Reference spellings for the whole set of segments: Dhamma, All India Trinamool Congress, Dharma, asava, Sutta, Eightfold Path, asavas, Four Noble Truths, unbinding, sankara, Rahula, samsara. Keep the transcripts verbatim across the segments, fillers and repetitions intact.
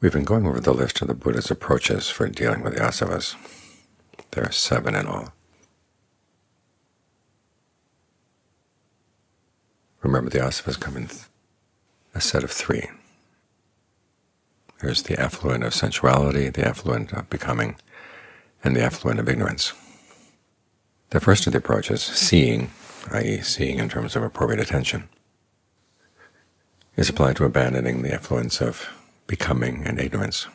We've been going over the list of the Buddha's approaches for dealing with the asavas. There are seven in all. Remember, the asavas come in th a set of three. There's the affluent of sensuality, the affluent of becoming, and the affluent of ignorance. The first of the approaches, seeing, that is seeing in terms of appropriate attention, is applied to abandoning the affluence of becoming and ignorance,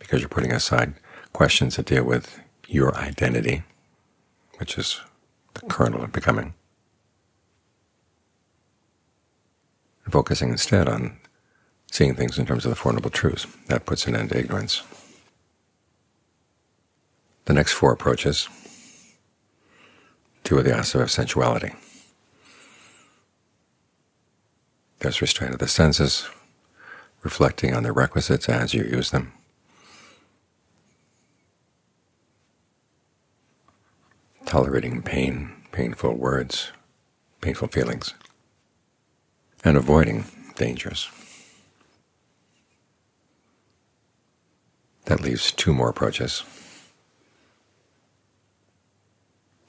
because you're putting aside questions that deal with your identity, which is the kernel of becoming, and focusing instead on seeing things in terms of the Four Noble Truths. That puts an end to ignorance. The next four approaches, two of the asava of sensuality. There's restraint of the senses, reflecting on their requisites as you use them. Tolerating pain, painful words, painful feelings, and avoiding dangers. That leaves two more approaches,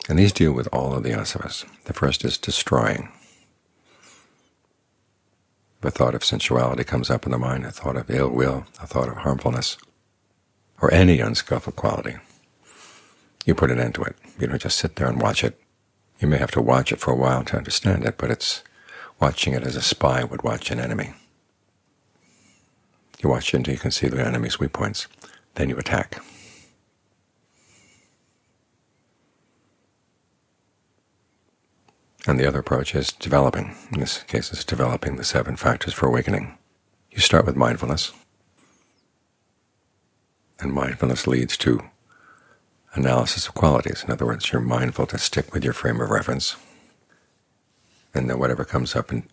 and these deal with all of the asavas. The first is destroying. If a thought of sensuality comes up in the mind, a thought of ill will, a thought of harmfulness, or any unskillful quality, you put an end to it. You don't just sit there and watch it. You may have to watch it for a while to understand it, but it's watching it as a spy would watch an enemy. You watch it until you can see the enemy's weak points. Then you attack. And the other approach is developing. In this case, it's developing the seven factors for awakening. You start with mindfulness, and mindfulness leads to analysis of qualities. In other words, you're mindful to stick with your frame of reference, and then whatever comes up in,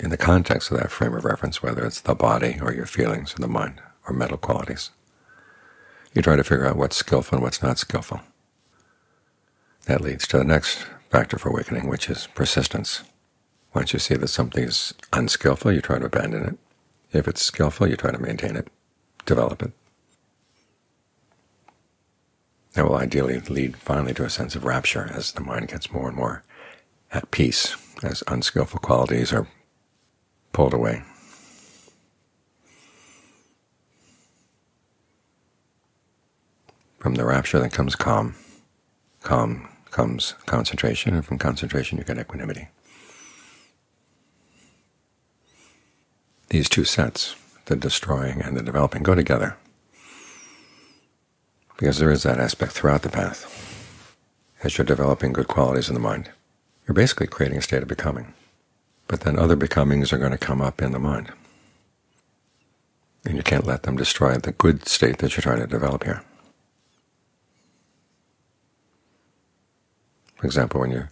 in the context of that frame of reference, whether it's the body or your feelings or the mind or mental qualities, you try to figure out what's skillful and what's not skillful. That leads to the next factor for awakening, which is persistence. Once you see that something is unskillful, you try to abandon it. If it's skillful, you try to maintain it, develop it. That will ideally lead finally to a sense of rapture as the mind gets more and more at peace, as unskillful qualities are pulled away. From the rapture then comes calm. Calm comes concentration, and from concentration you get equanimity. These two sets, the destroying and the developing, go together, because there is that aspect throughout the path. As you're developing good qualities in the mind, you're basically creating a state of becoming, but then other becomings are going to come up in the mind, and you can't let them destroy the good state that you're trying to develop here. For example, when you're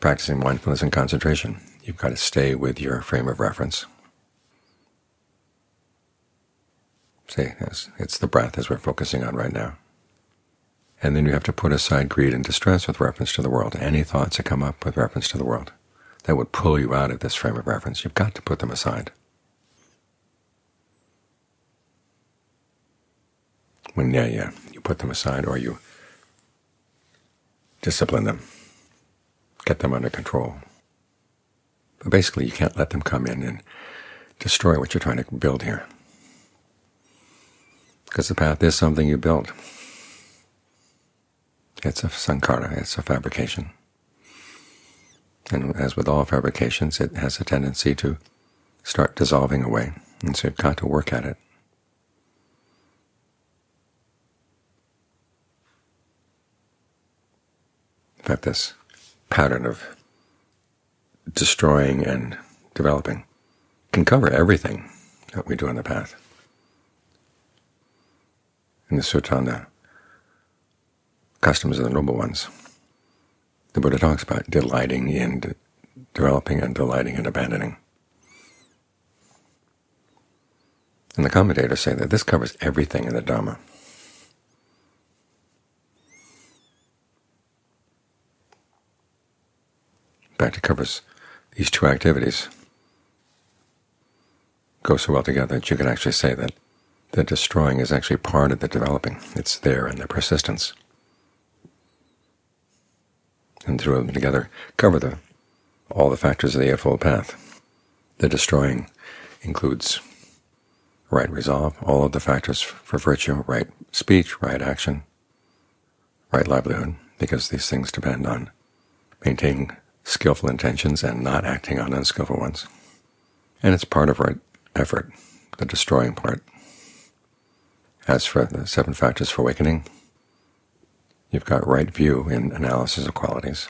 practicing mindfulness and concentration, you've got to stay with your frame of reference. Say, it's the breath as we're focusing on right now. And then you have to put aside greed and distress with reference to the world. Any thoughts that come up with reference to the world that would pull you out of this frame of reference, you've got to put them aside. When yeah, yeah, you put them aside, or you discipline them, get them under control. But basically, you can't let them come in and destroy what you're trying to build here, because the path is something you build. It's a sankara, it's a fabrication. And as with all fabrications, it has a tendency to start dissolving away, and so you've got to work at it. In fact, this pattern of destroying and developing can cover everything that we do on the path. In the Sutta on the customs of the noble ones, the Buddha talks about delighting in developing and delighting in abandoning. And the commentators say that this covers everything in the Dhamma. In fact, it covers these two activities, go so well together that you can actually say that the destroying is actually part of the developing. It's there in the persistence. And the two of them together cover the, all the factors of the Eightfold Path. The destroying includes right resolve, all of the factors for virtue, right speech, right action, right livelihood, because these things depend on maintaining skillful intentions and not acting on unskillful ones. And it's part of right effort, the destroying part. As for the seven factors for awakening, you've got right view in analysis of qualities.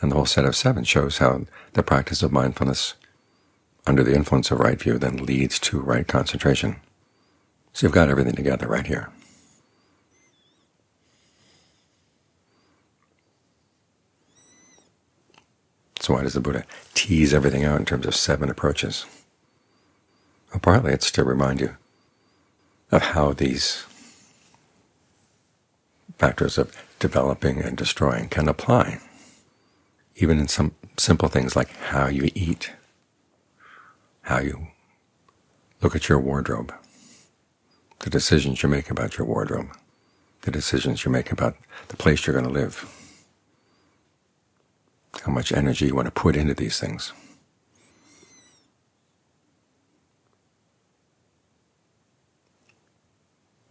And the whole set of seven shows how the practice of mindfulness under the influence of right view then leads to right concentration. So you've got everything together right here. So why does the Buddha tease everything out in terms of seven approaches? Well, partly it's to remind you of how these factors of developing and destroying can apply, even in some simple things like how you eat, how you look at your wardrobe, the decisions you make about your wardrobe, the decisions you make about the place you're going to live, how much energy you want to put into these things.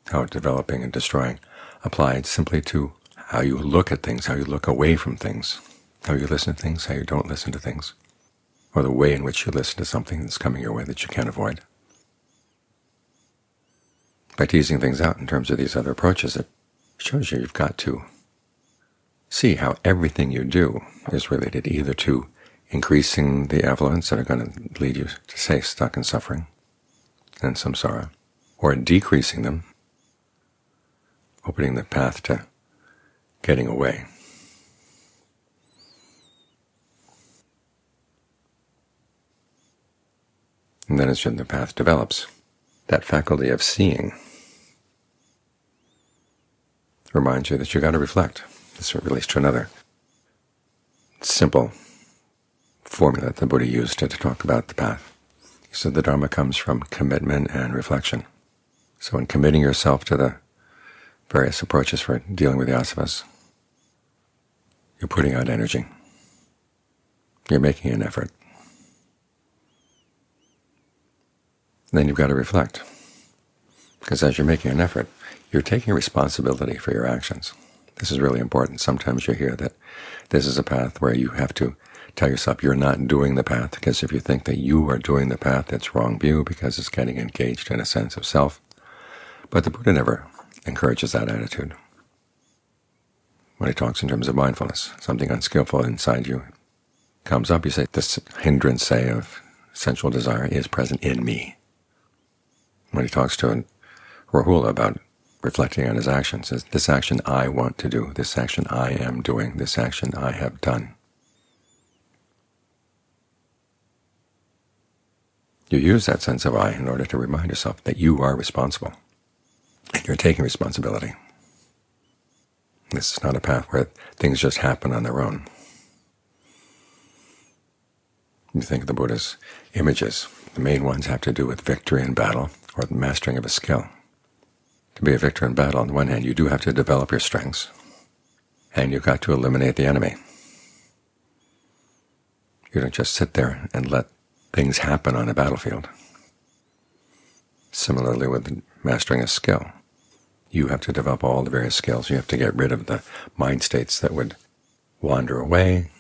How developing and destroying applied simply to how you look at things, how you look away from things, how you listen to things, how you don't listen to things, or the way in which you listen to something that's coming your way that you can't avoid. By teasing things out in terms of these other approaches, it shows you you've got to see how everything you do is related either to increasing the affluence that are going to lead you to stay stuck in suffering and samsara, or decreasing them, opening the path to getting away. And then as the path develops, that faculty of seeing reminds you that you've got to reflect. This relates to another simple formula that the Buddha used to, to talk about the path. He said the Dharma comes from commitment and reflection. So in committing yourself to the various approaches for dealing with the asavas, you're putting out energy. You're making an effort. Then you've got to reflect, because as you're making an effort, you're taking responsibility for your actions. This is really important. Sometimes you hear that this is a path where you have to tell yourself you're not doing the path, because if you think that you are doing the path, that's wrong view, because it's getting engaged in a sense of self. But the Buddha never encourages that attitude. When he talks in terms of mindfulness, something unskillful inside you comes up, you say, this hindrance, say, of sensual desire is present in me. When he talks to Rahula about reflecting on his actions, says, this action I want to do, this action I am doing, this action I have done. You use that sense of I in order to remind yourself that you are responsible, and you're taking responsibility. This is not a path where things just happen on their own. You think of the Buddha's images. The main ones have to do with victory in battle, or the mastering of a skill. To be a victor in battle, on the one hand, you do have to develop your strengths, and you've got to eliminate the enemy. You don't just sit there and let things happen on a battlefield. Similarly, with mastering a skill, you have to develop all the various skills. You have to get rid of the mind states that would wander away,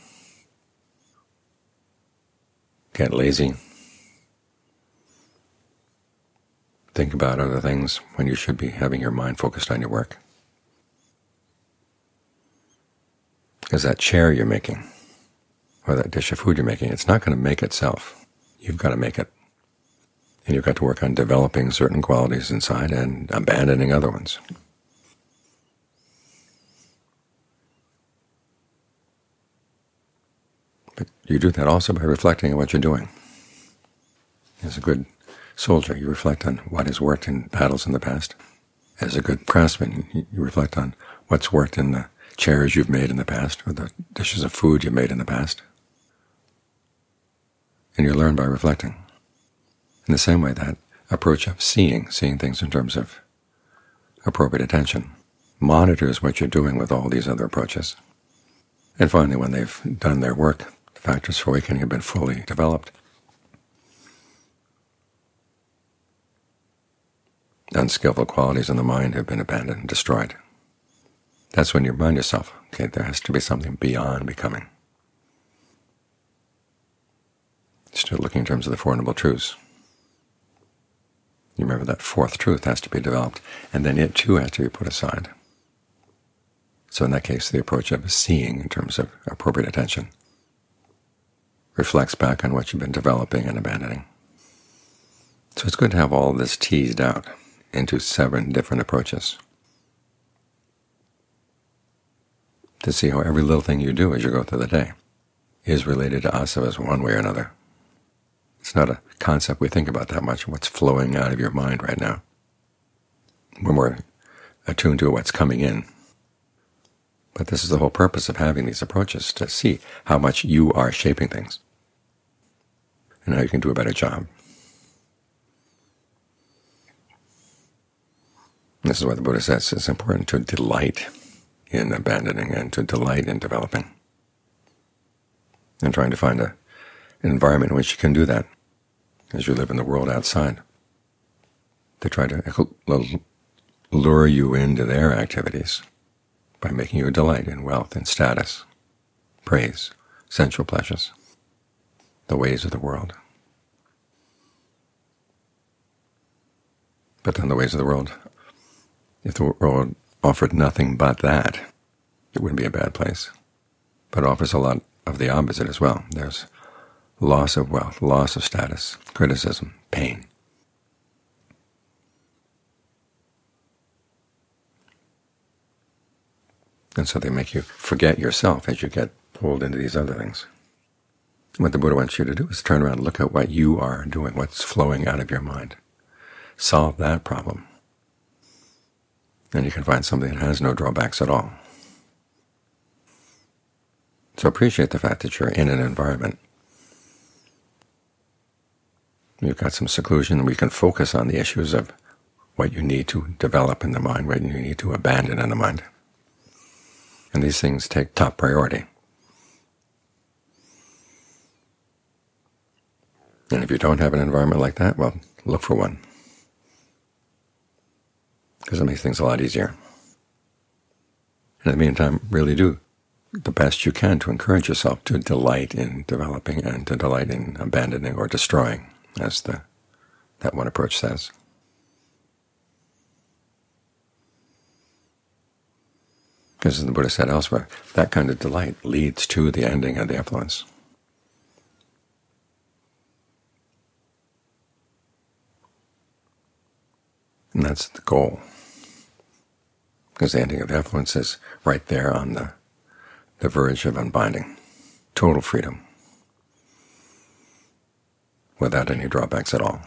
get lazy, think about other things when you should be having your mind focused on your work. Because that chair you're making, or that dish of food you're making, it's not going to make itself. You've got to make it. And you've got to work on developing certain qualities inside and abandoning other ones. But you do that also by reflecting on what you're doing. As a good soldier, you reflect on what has worked in battles in the past. As a good craftsman, you reflect on what's worked in the chairs you've made in the past, or the dishes of food you've made in the past. And you learn by reflecting. In the same way that approach of seeing, seeing things in terms of appropriate attention, monitors what you're doing with all these other approaches. And finally, when they've done their work, the factors for awakening have been fully developed. Unskillful qualities in the mind have been abandoned and destroyed. That's when you remind yourself, okay, there has to be something beyond becoming. Still looking in terms of the Four Noble Truths. You remember that fourth truth has to be developed, and then it too has to be put aside. So in that case, the approach of seeing in terms of appropriate attention reflects back on what you've been developing and abandoning. So it's good to have all this teased out into seven different approaches, to see how every little thing you do as you go through the day is related to asavas one way or another. It's not a concept we think about that much, what's flowing out of your mind right now. When we're attuned to what's coming in. But this is the whole purpose of having these approaches, to see how much you are shaping things and how you can do a better job. This is why the Buddha says it's important to delight in abandoning and to delight in developing, and trying to find a, an environment in which you can do that as you live in the world outside. They try to lure you into their activities by making you a delight in wealth and status, praise, sensual pleasures, the ways of the world. But then the ways of the world, if the world offered nothing but that, it wouldn't be a bad place. But it offers a lot of the opposite as well. There's loss of wealth, loss of status, criticism, pain. And so they make you forget yourself as you get pulled into these other things. What the Buddha wants you to do is turn around and look at what you are doing, what's flowing out of your mind. Solve that problem. And you can find something that has no drawbacks at all. So appreciate the fact that you're in an environment. You've got some seclusion, and we can focus on the issues of what you need to develop in the mind, what you need to abandon in the mind. And these things take top priority. And if you don't have an environment like that, well, look for one, because it makes things a lot easier. In the meantime, really do the best you can to encourage yourself to delight in developing and to delight in abandoning or destroying, as the, that one approach says. Because as the Buddha said elsewhere, that kind of delight leads to the ending of the effluence. And that's the goal. Because the ending of the effluence is right there on the, the verge of unbinding, total freedom, without any drawbacks at all.